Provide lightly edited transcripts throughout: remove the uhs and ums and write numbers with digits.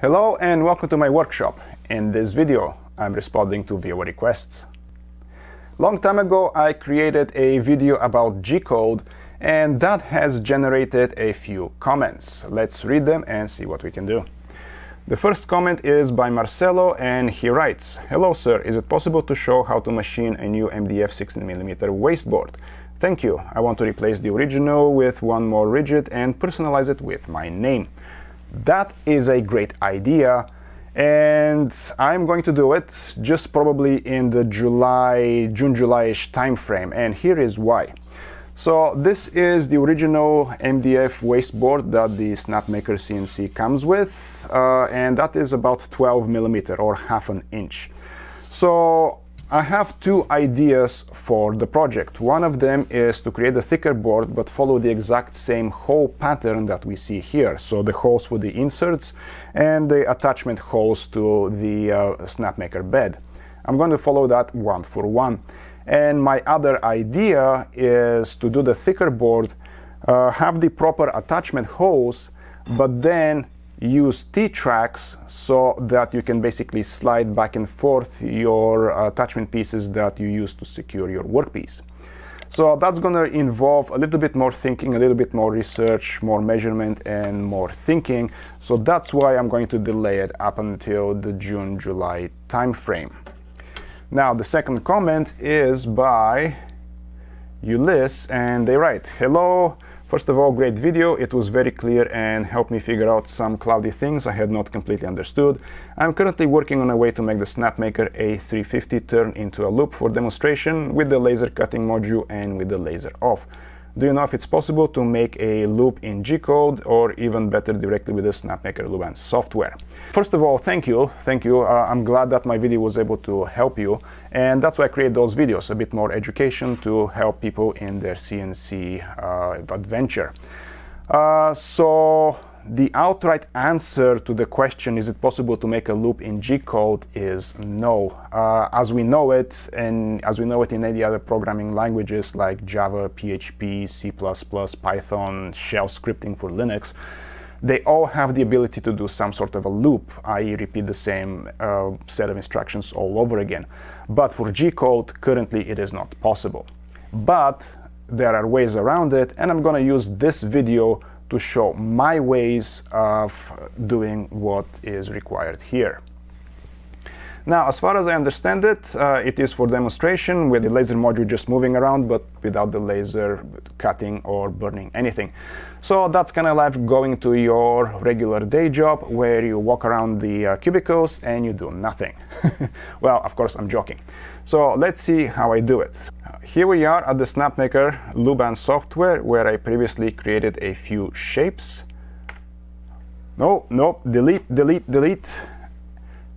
Hello and welcome to my workshop. In this video, I'm responding to viewer requests. Long time ago, I created a video about G-code and that has generated a few comments. Let's read them and see what we can do. The first comment is by Marcelo and he writes, "Hello sir, is it possible to show how to machine a new MDF 16mm wasteboard? Thank you. I want to replace the original with one more rigid and personalize it with my name." That is a great idea and I'm going to do it, just probably in the June-July-ish time frame, and here is why. So this is the original MDF wasteboard that the Snapmaker CNC comes with, and that is about 12mm or half an inch. So I have two ideas for the project. One of them is to create a thicker board but follow the exact same hole pattern that we see here. So the holes for the inserts and the attachment holes to the Snapmaker bed. I'm going to follow that one for one. And my other idea is to do the thicker board, have the proper attachment holes, but then use T-Tracks so that you can basically slide back and forth your attachment pieces that you use to secure your workpiece. So that's going to involve a little bit more thinking, a little bit more research, more measurement and more thinking. So that's why I'm going to delay it up until the June-July time frame. Now the second comment is by Ulysses and they write, "Hello. First of all, great video. It was very clear and helped me figure out some cloudy things I had not completely understood. I'm currently working on a way to make the Snapmaker A350 turn into a loop for demonstration with the laser cutting module and with the laser off. Do you know if it's possible to make a loop in G-code or even better directly with the Snapmaker Luban software?" First of all, thank you. I'm glad that my video was able to help you, and that's why I create those videos, a bit more education to help people in their CNC adventure. So the outright answer to the question, is it possible to make a loop in G-code, is no. As we know it, and as we know it in any other programming languages like Java, PHP, C++, Python, shell scripting for Linux, they all have the ability to do some sort of a loop, i.e. repeat the same set of instructions all over again. But for G-code, currently it is not possible. But there are ways around it, and I'm going to use this video to show my ways of doing what is required here. Now, as far as I understand it, it is for demonstration with the laser module just moving around, but without the laser cutting or burning anything. So that's kind of like going to your regular day job where you walk around the cubicles and you do nothing. Well, of course, I'm joking. So let's see how I do it. Here we are at the Snapmaker Luban software where I previously created a few shapes. No, delete.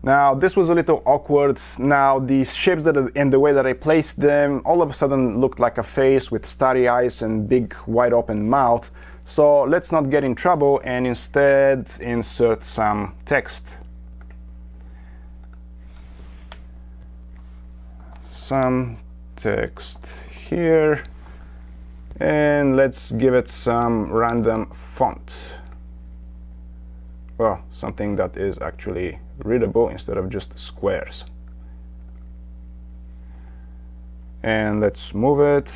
Now this was a little awkward. Now these shapes and the way that I placed them all of a sudden looked like a face with starry eyes and big wide open mouth. So let's not get in trouble and instead insert some text. Some text here and let's give it some random font. Well, something that is actually readable instead of just squares. And let's move it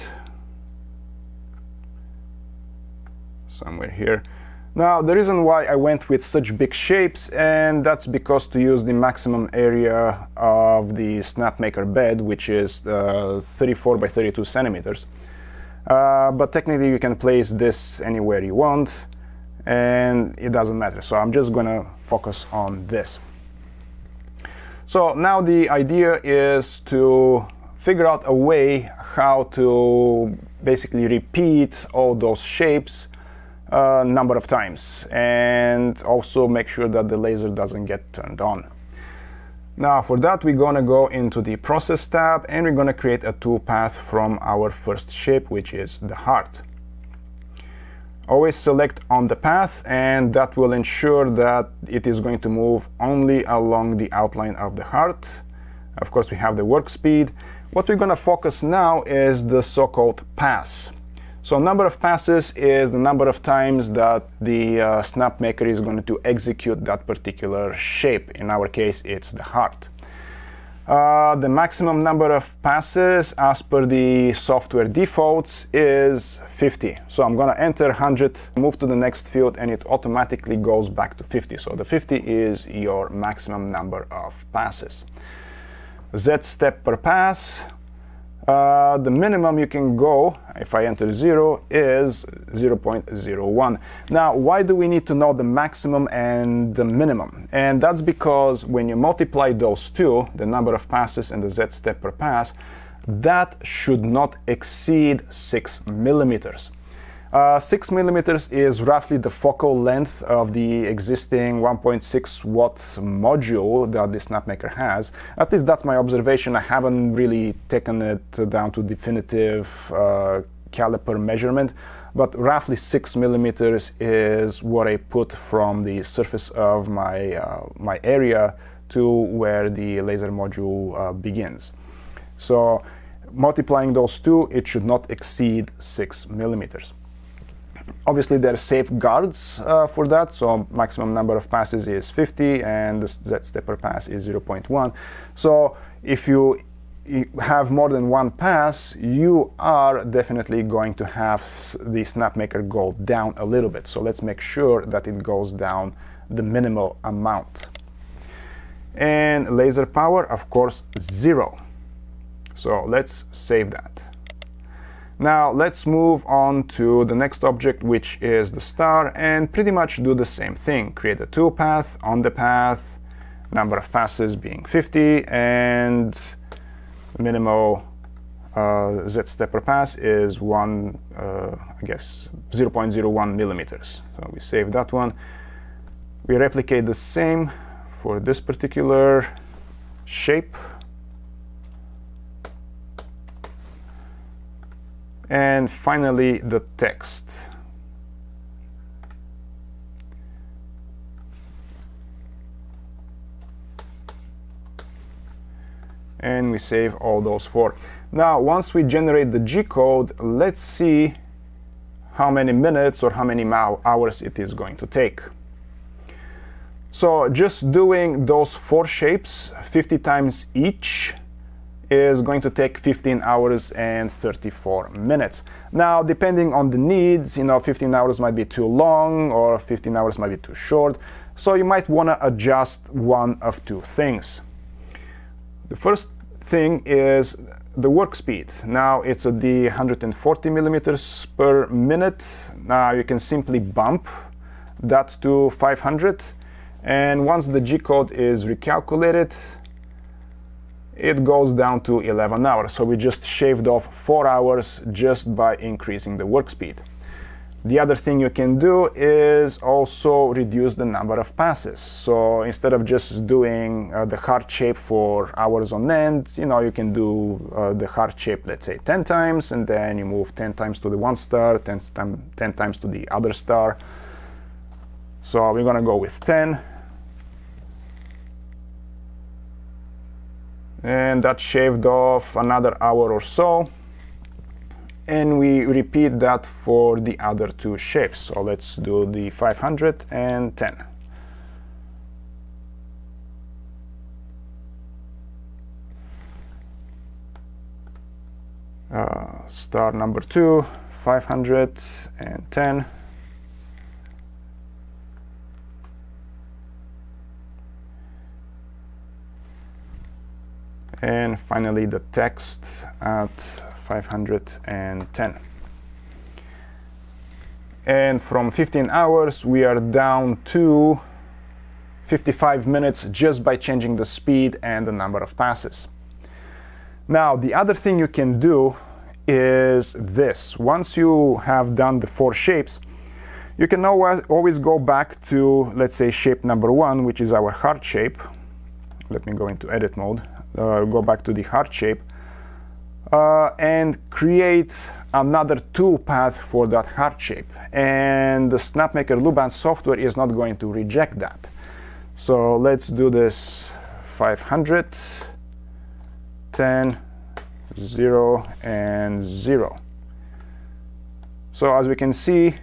somewhere here. Now the reason why I went with such big shapes, and that's because to use the maximum area of the Snapmaker bed, which is 34 by 32 centimeters. But technically you can place this anywhere you want and it doesn't matter. So I'm just gonna focus on this. So now the idea is to figure out a way how to basically repeat all those shapes a number of times and also make sure that the laser doesn't get turned on. Now for that we're gonna go into the process tab and we're gonna create a tool path from our first shape, which is the heart. Always select on the path and that will ensure that it is going to move only along the outline of the heart. Of course we have the work speed. What we're going to focus now is the so-called pass. So number of passes is the number of times that the Snapmaker is going to execute that particular shape. In our case, it's the heart. The maximum number of passes as per the software defaults is 50. So I'm going to enter 100, move to the next field, and it automatically goes back to 50. So the 50 is your maximum number of passes. Z step per pass. The minimum you can go, if I enter 0, is 0.01. Now, why do we need to know the maximum and the minimum? And that's because when you multiply those two, the number of passes and the Z step per pass, that should not exceed 6 millimeters. 6 millimeters is roughly the focal length of the existing 1.6 watt module that the Snapmaker has. At least that's my observation. I haven't really taken it down to definitive caliper measurement, but roughly 6 millimeters is what I put from the surface of my, my area to where the laser module begins. So multiplying those two, it should not exceed 6 millimeters. Obviously, there are safeguards for that, so maximum number of passes is 50 and the Z-step per pass is 0.1. So if you have more than one pass, you are definitely going to have the Snapmaker go down a little bit. So let's make sure that it goes down the minimal amount. And laser power, of course, 0. So let's save that. Now let's move on to the next object, which is the star, and pretty much do the same thing. Create a tool path, on the path, number of passes being 50, and minimal Z-step per pass is 0.01 millimeters. So we save that one. We replicate the same for this particular shape. And finally, the text. And we save all those four. Now, once we generate the G-code, let's see how many minutes or how many hours it is going to take. So just doing those four shapes 50 times each is going to take 15 hours and 34 minutes. Now, depending on the needs, 15 hours might be too long or 15 hours might be too short. So you might want to adjust one of two things. The first thing is the work speed. Now it's at the 140 millimeters per minute. Now you can simply bump that to 500. And once the G-code is recalculated, it goes down to 11 hours. So we just shaved off 4 hours just by increasing the work speed. The other thing you can do is also reduce the number of passes. So instead of just doing the heart shape for hours on end, you can do the heart shape, let's say 10 times, and then you move 10 times to the one star, 10 times to the other star. So we're gonna go with 10. And that shaved off another hour or so. And we repeat that for the other two shapes. So let's do the 500 and 10. Star number 2, 500 and 10. And finally, the text at 510. And from 15 hours, we are down to 55 minutes just by changing the speed and the number of passes. Now, the other thing you can do is this. Once you have done the four shapes, you can always go back to, let's say, shape number 1, which is our heart shape. Let me go into edit mode. Go back to the heart shape and create another tool path for that heart shape, and the Snapmaker Luban software is not going to reject that. So let's do this 500, 10, 0 and 0. So as we can see,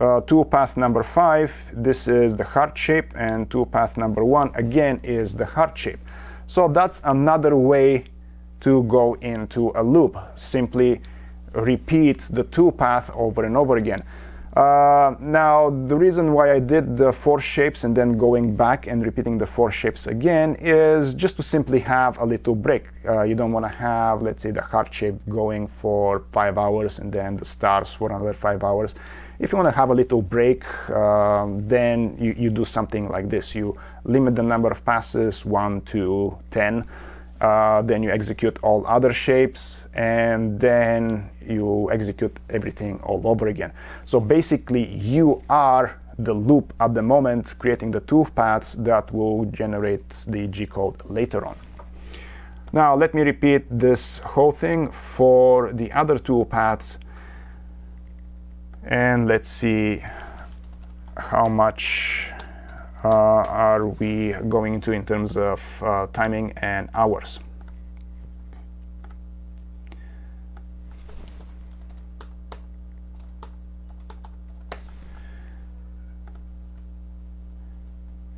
to path number 5, this is the heart shape, and to path number 1 again is the heart shape. So that's another way to go into a loop. Simply repeat the to path over and over again. Now the reason why I did the 4 shapes and then going back and repeating the 4 shapes again is just to simply have a little break. You don't want to have, let's say, the heart shape going for 5 hours and then the stars for another 5 hours. If you want to have a little break, then you do something like this. You limit the number of passes 1 to 10, then you execute all other shapes, and then you execute everything all over again. So basically you are the loop at the moment, creating the 2 paths that will generate the G-code later on. Now let me repeat this whole thing for the other 2 paths, and let's see how much are we going to in terms of timing and hours.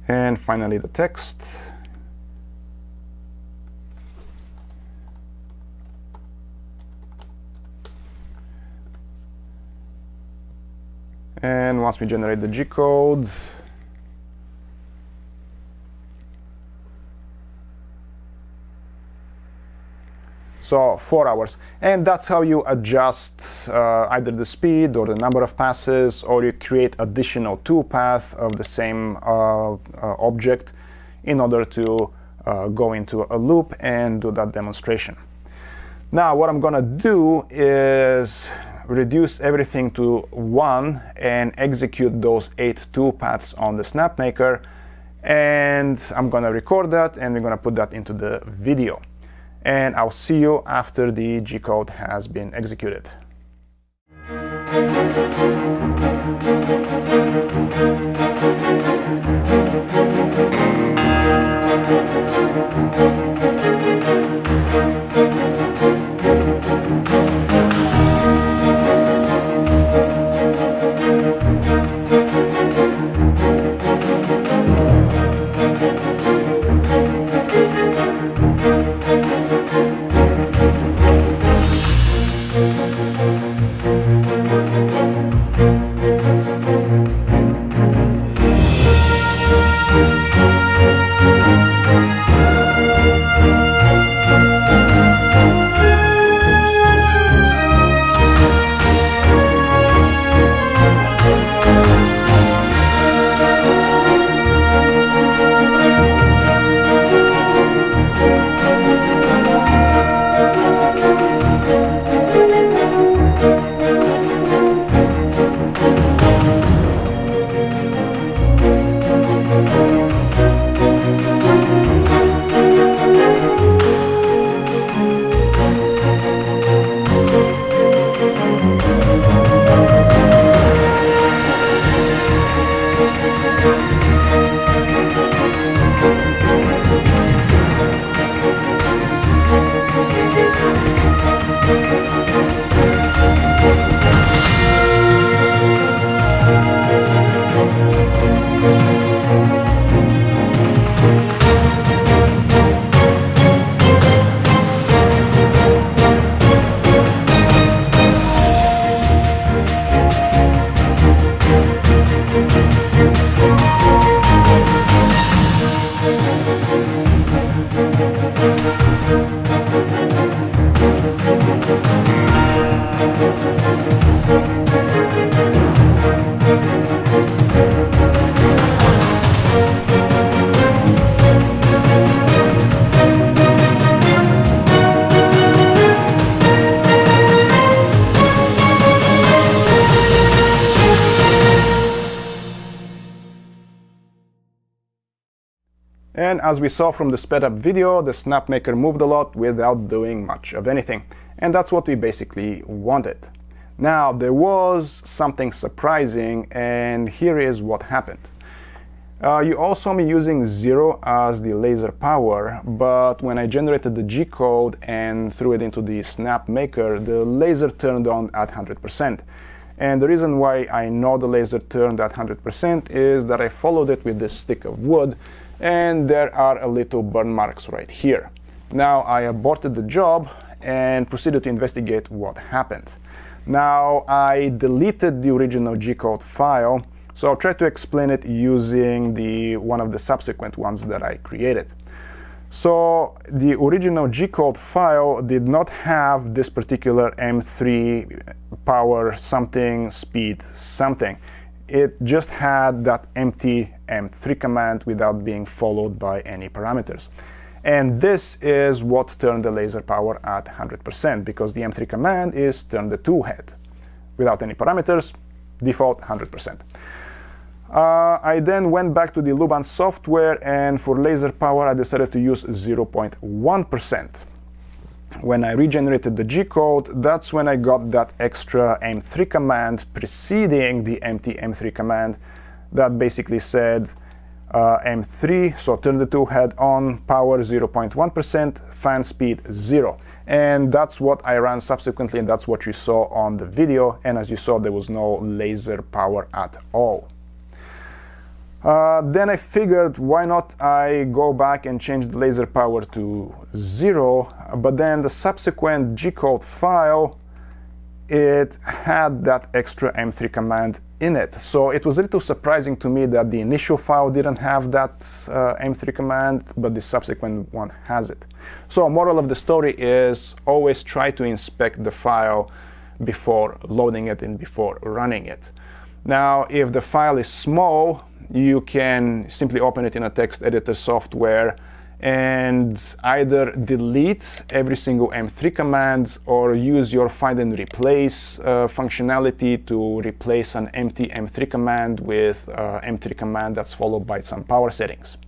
And finally the text. And once we generate the G-code, so 4 hours. And that's how you adjust either the speed or the number of passes, or you create additional two-paths of the same object in order to go into a loop and do that demonstration. Now what I'm gonna do is reduce everything to 1 and execute those 8 two-paths on the Snapmaker, and I'm gonna record that and we're gonna put that into the video. And I'll see you after the G-code has been executed. And as we saw from the sped up video, the Snapmaker moved a lot without doing much of anything. And that's what we basically wanted. Now there was something surprising, and here is what happened. You all saw me using 0 as the laser power, but when I generated the G-code and threw it into the Snapmaker, the laser turned on at 100%. And the reason why I know the laser turned at 100% is that I followed it with this stick of wood, and there are a little burn marks right here. Now I aborted the job and proceeded to investigate what happened. Now I deleted the original G-code file, so I'll try to explain it using one of the subsequent ones that I created. So the original G-code file did not have this particular M3 power something, speed something. It just had that empty M3 command without being followed by any parameters. And this is what turned the laser power at 100%, because the M3 command is turn the two head. Without any parameters, default 100%. I then went back to the Luban software, and for laser power I decided to use 0.1%. When I regenerated the G-code, that's when I got that extra M3 command preceding the empty M3 command that basically said M3, so turn the two head on, power 0.1%, fan speed 0. And that's what I ran subsequently, and that's what you saw on the video. And as you saw, there was no laser power at all. Then I figured, why not I go back and change the laser power to 0, but then the subsequent G-code file, it had that extra M3 command in it. So it was a little surprising to me that the initial file didn't have that M3 command, but the subsequent one has it. So moral of the story is always try to inspect the file before loading it and before running it. Now, if the file is small, you can simply open it in a text editor software and either delete every single M3 command or use your find and replace functionality to replace an empty M3 command with M3 command that's followed by some power settings.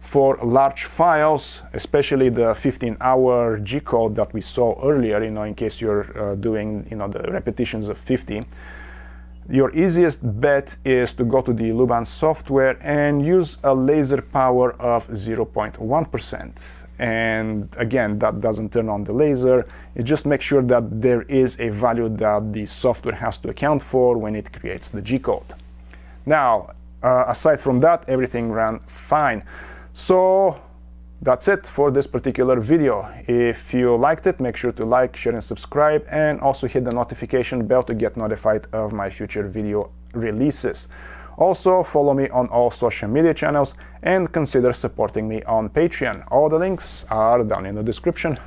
For large files, especially the 15-hour G-code that we saw earlier, you know, in case you're doing, you know, the repetitions of 50, your easiest bet is to go to the Luban software and use a laser power of 0.1%. And again, that doesn't turn on the laser. It just makes sure that there is a value that the software has to account for when it creates the G-code. Now, aside from that, everything ran fine. So that's it for this particular video. If you liked it, make sure to like, share, and subscribe, and also hit the notification bell to get notified of my future video releases. Also, follow me on all social media channels and consider supporting me on Patreon. All the links are down in the description.